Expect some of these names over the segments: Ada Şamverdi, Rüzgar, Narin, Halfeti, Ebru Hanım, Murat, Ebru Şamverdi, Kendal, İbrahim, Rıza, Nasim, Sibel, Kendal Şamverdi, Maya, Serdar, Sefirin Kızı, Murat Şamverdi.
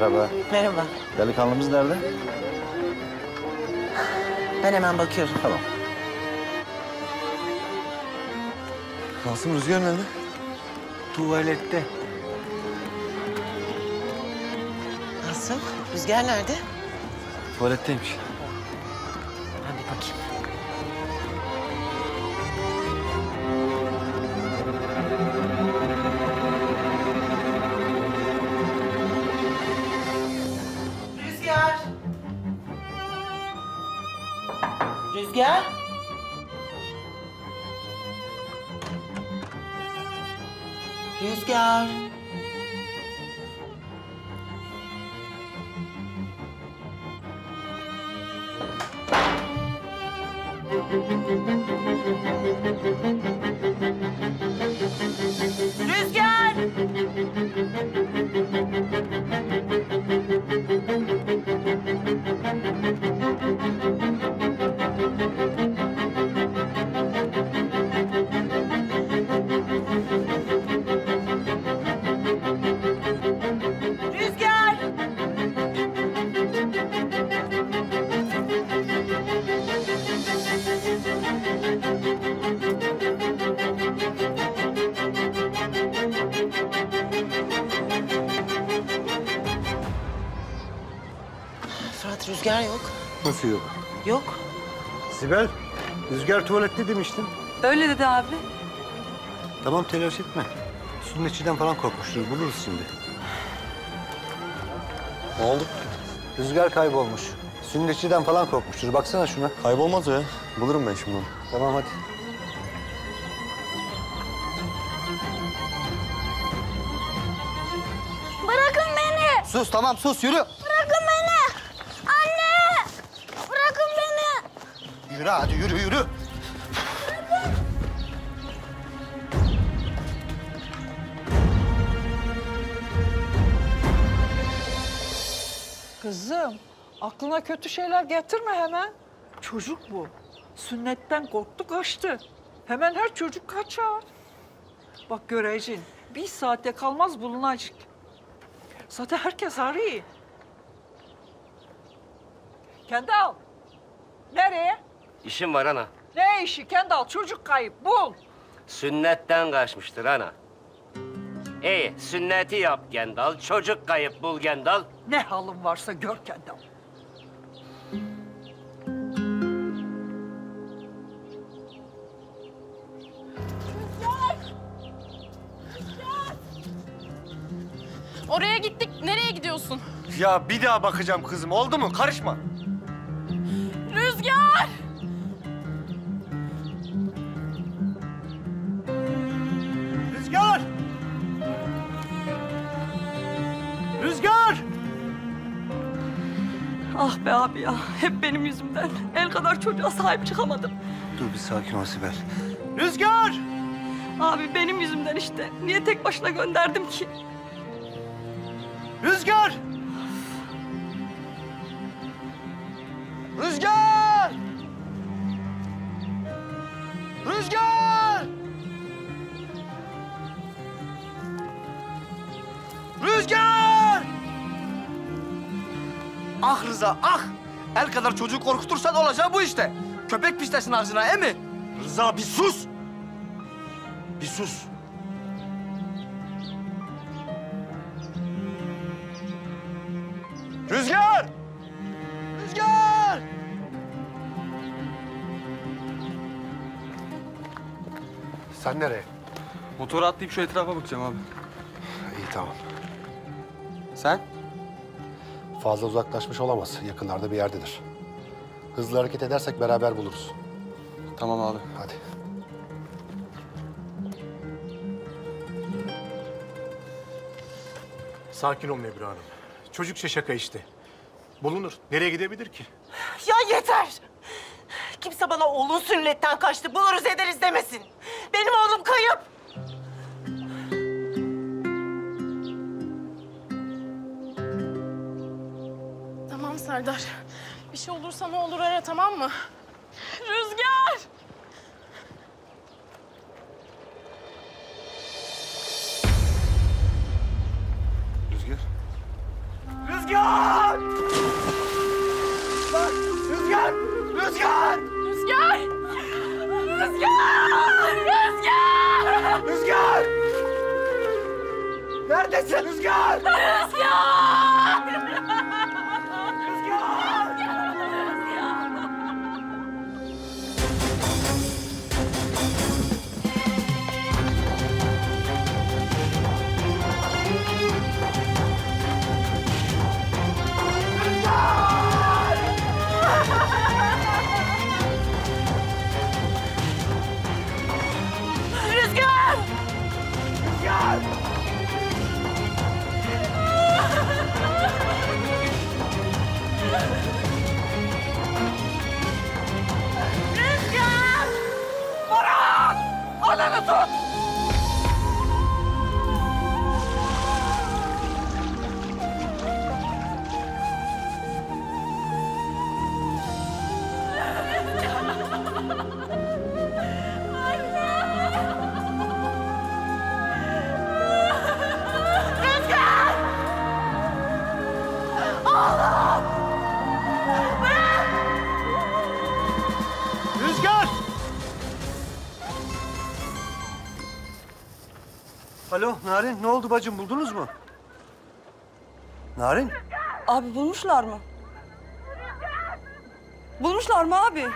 Merhaba. Merhaba. Delikanlımız nerede? Ben hemen bakıyorum. Tamam. Nasim, Rüzgar nerede? Tuvalette. Nasıl? Rüzgar nerede? Tuvaletteymiş. Ben bir bakayım. Rüzgar! Rüzgar! Rüzgar! Rüzgar! Rüzgar yok. Nasıl yok? Yok. Sibel, Rüzgar tuvalette demiştin. Öyle dedi abi. Tamam, telaş etme. Sünnetçiden falan korkmuştur, buluruz şimdi. Ne oldu? Rüzgar kaybolmuş. Sünnetçiden falan korkmuştur, baksana şuna. Kaybolmaz o ya, bulurum ben şimdi onu. Tamam, hadi. Bırakın beni! Sus, tamam sus, yürü! Yürü hadi, yürü, yürü. Kızım, aklına kötü şeyler getirme hemen. Çocuk bu. Sünnetten korktu, kaçtı. Hemen her çocuk kaçar. Bak göreceğin, bir saate kalmaz bulunacak. Zaten herkes arıyor. Kendal, nereye? İşim var ana. Ne işi Kendal? Çocuk kayıp. Bul. Sünnetten kaçmıştır ana. İyi, sünneti yap Kendal. Çocuk kayıp bul Kendal. Ne halin varsa gör Kendal. Rüzgar! Rüzgar! Oraya gittik. Nereye gidiyorsun? Ya bir daha bakacağım kızım. Oldu mu? Karışma. Rüzgar! Rüzgar! Rüzgar! Ah be abi ya, hep benim yüzümden. El kadar çocuğa sahip çıkamadım. Dur bir sakin ol Sibel. Rüzgar! Abi benim yüzümden işte. Niye tek başına gönderdim ki? Rüzgar! Rüzgar! Rüzgar! Rüzgar! Ah Rıza, ah! El kadar çocuğu korkutursan olacağı bu işte. Köpek pislesin ağzına, he mi? Rıza bir sus! Bir sus. Rüzgar! Rüzgar! Sen nereye? Motoru atlayıp şu etrafa bakacağım abi. İyi, tamam. Sen? Fazla uzaklaşmış olamaz. Yakınlarda bir yerdedir. Hızlı hareket edersek beraber buluruz. Tamam abi. Hadi. Sakin olun Ebru Hanım. Çocukça şaka işte. Bulunur. Nereye gidebilir ki? Ya yeter! Kimse bana oğlun sünnetten kaçtı, buluruz ederiz demesin. Benim oğlum kayıp. Tamam Serdar. Bir şey olursa ne olur ara, tamam mı? Rüzgar! Rüzgar? Neredesin Rüzgar? Rüzgar! Rüzgar! Alo Narin, ne oldu bacım, buldunuz mu? Narin? Abi bulmuşlar mı? Bulmuşlar mı abi?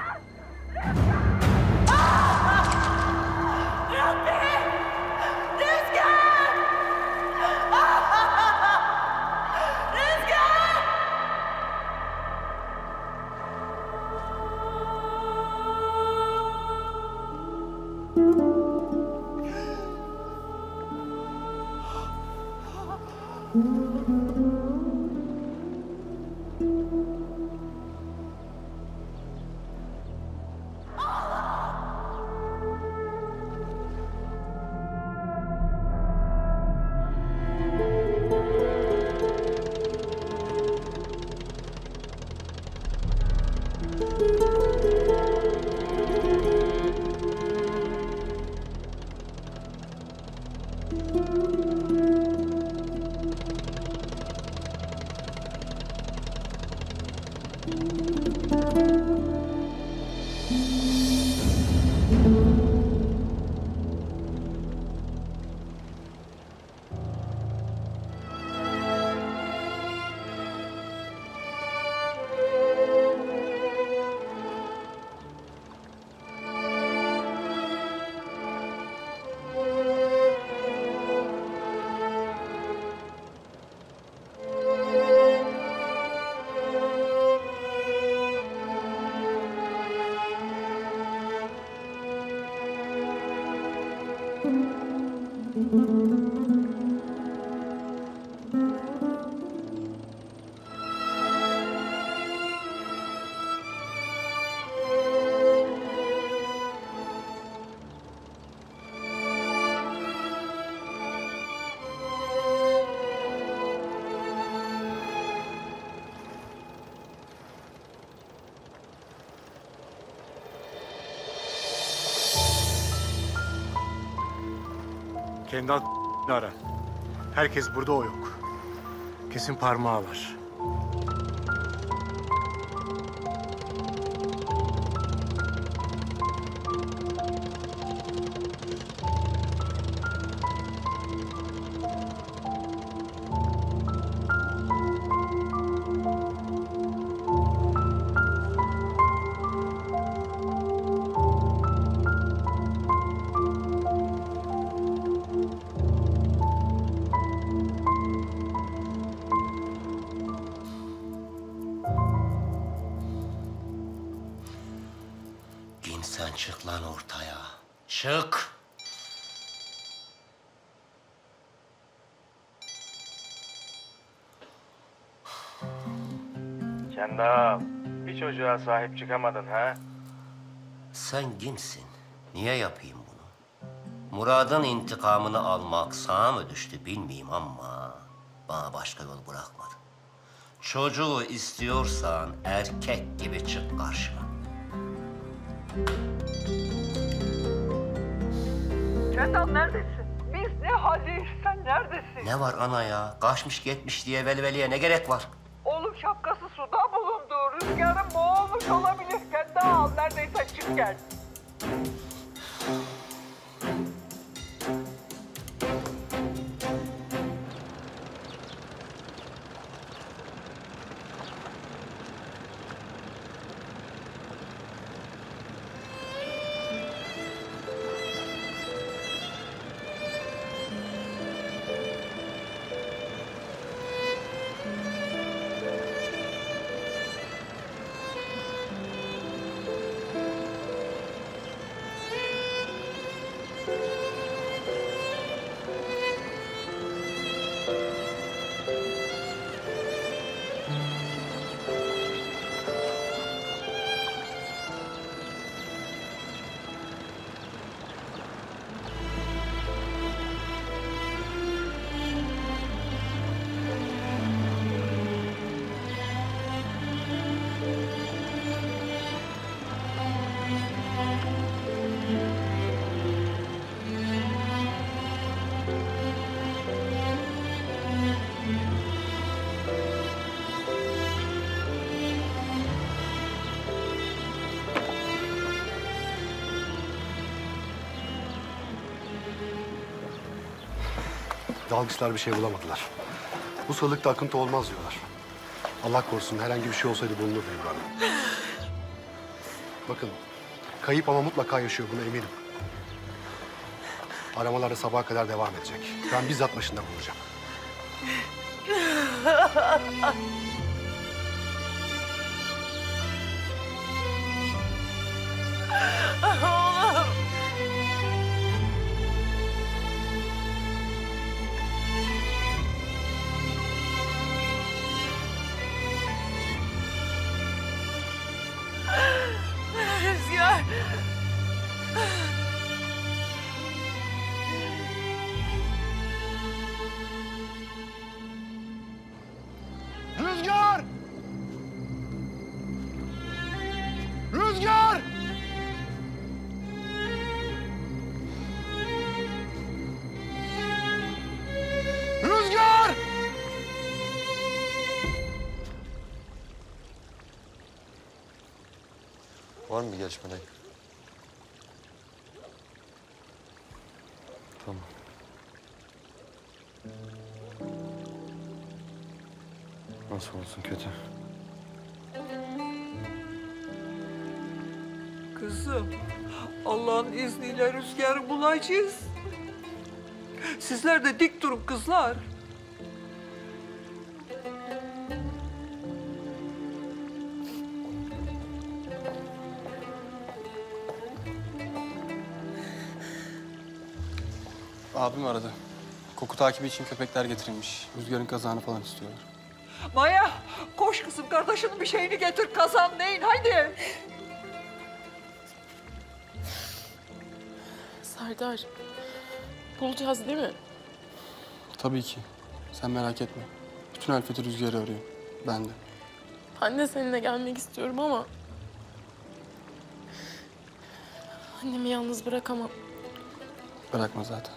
Kendal ara. Herkes burada, o yok. Kesin parmağı var. Kendal, bir çocuğa sahip çıkamadın ha? Sen kimsin? Niye yapayım bunu? Murad'ın intikamını almak sağa mı düştü bilmeyeyim ama bana başka yol bırakmadın. Çocuğu istiyorsan erkek gibi çık karşıma. Kendal neredesin? Biz ne haldeyiz, sen neredesin? Ne var ana ya? Kaçmış gitmiş diye velveliye ne gerek var? Oğlum şapkası suda bulundu. Rüzgarın boğulmuş olabilir. Kendal neredeyse çık gel. Dalgıçlar bir şey bulamadılar. Bu sığlıkta akıntı olmaz diyorlar. Allah korusun herhangi bir şey olsaydı bulunurdu İbrahim. Bakın, kayıp ama mutlaka yaşıyor, buna eminim. Aramalar da sabaha kadar devam edecek. Ben bizzat başından bulacağım. Oğlum! Rüzgar! Rüzgar! Rüzgar! Rüzgar! Var mı bir gelişme? Tamam. Nasıl olsun kötü? Kızım, Allah'ın izniyle Rüzgar'ı bulacağız. Sizler de dik durun kızlar. Abim aradı. Koku takibi için köpekler getirilmiş. Rüzgar'ın kazağını falan istiyorlar. Maya, koş kızım, kardeşinin bir şeyini getir, kazan neyin, haydi. Serdar, bulacağız değil mi? Tabii ki. Sen merak etme. Bütün Halfeti Rüzgar'ı arıyor. Ben de. Ben de seninle gelmek istiyorum ama... annemi yalnız bırakamam. Bırakma zaten.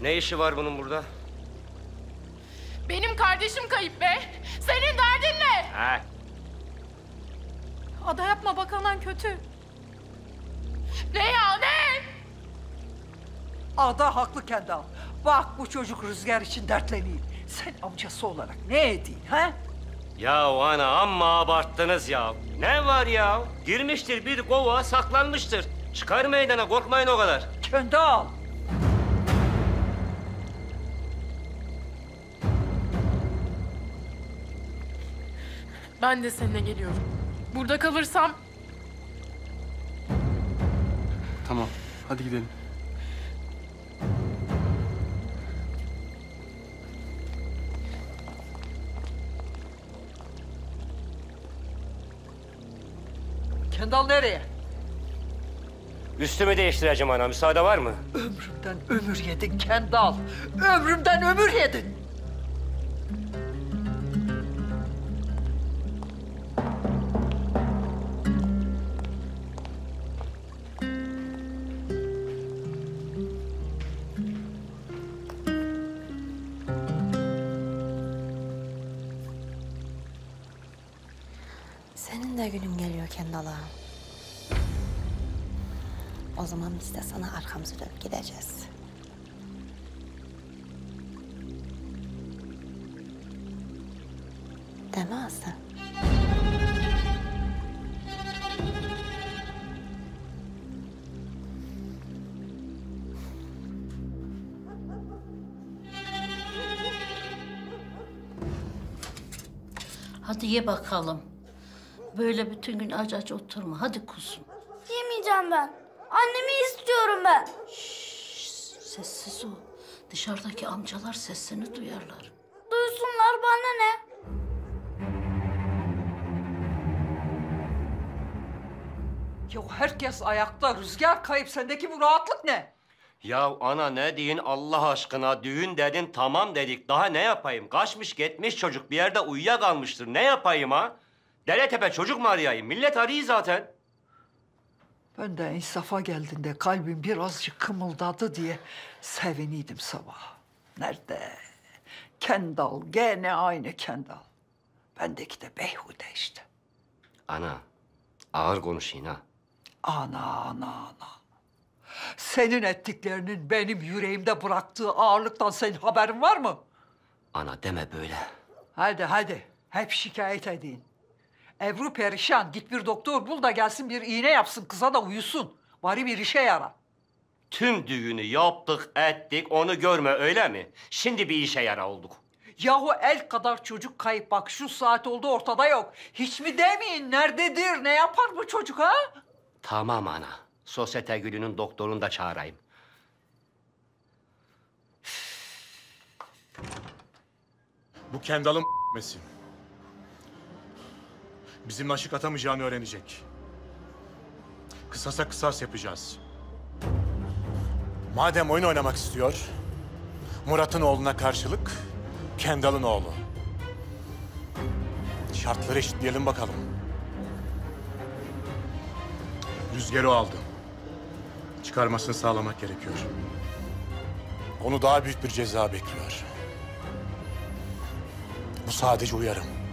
Ne işi var bunun burada? Benim kardeşim kayıp be! Senin derdin ne? Ha? Ada yapma bak, anan kötü. Ne ya ne? Ada haklı Kendal. Bak bu çocuk Rüzgar için dertleniyor. Sen amcası olarak ne edeyim ha? Ya ana amma abarttınız ya. Ne var ya? Girmiştir bir kova, saklanmıştır. Çıkar meydana, korkmayın o kadar. Kendal! Ben de seninle geliyorum. Burada kalırsam... Tamam, hadi gidelim. Kendal nereye? Üstümü değiştireceğim ana, müsaade var mı? Ömrümden ömür yedin Kendal. Ömrümden ömür yedin. Günüm geliyor Kendal'a. O zaman biz de sana arkamızı dönüp gideceğiz. Değil mi Aslı? Hadi ye bakalım. Böyle bütün gün aç aç oturma. Hadi kuzum. Yemeyeceğim ben. Annemi istiyorum ben. Şşş, sessiz ol. Dışarıdaki amcalar sesini duyarlar. Duysunlar, bana ne? Ya herkes ayakta. Rüzgar kayıp. Sendeki bu rahatlık ne? Ya ana ne deyin Allah aşkına? Düğün dedin, tamam dedik. Daha ne yapayım? Kaçmış gitmiş çocuk. Bir yerde uyuyakalmıştır. Ne yapayım ha? Dere tepe çocuk mu arayayım? Millet arıyor zaten. Ben de insafa geldiğinde kalbim birazcık kımıldadı diye seviniydim sabah. Nerede? Kendal, gene aynı Kendal. Bendeki de beyhude işte. Ana, ağır konuşayım ha. Ana. Senin ettiklerinin benim yüreğimde bıraktığı ağırlıktan senin haberin var mı? Ana deme böyle. Hadi. Hep şikayet edin. Ebru perişan. Git bir doktor bul da gelsin bir iğne yapsın. Kıza da uyusun. Bari bir işe yarar. Tüm düğünü yaptık ettik. Onu görme öyle mi? Şimdi bir işe yarar olduk. Yahu el kadar çocuk kayıp. Bak şu saat oldu ortada yok. Hiç mi demeyin? Nerededir? Ne yapar bu çocuk ha? Tamam ana. Sosyete Gülü'nün doktorunu da çağırayım. Bu Kendal'ın mesin. Bizim aşık atamayacağını öğrenecek. Kısasa kısas yapacağız. Madem oyun oynamak istiyor, Murat'ın oğluna karşılık Kendal'ın oğlu. Şartları eşitleyelim bakalım. Rüzgar'ı aldı. Çıkarmasını sağlamak gerekiyor. Onu daha büyük bir ceza bekliyor. Bu sadece uyarım.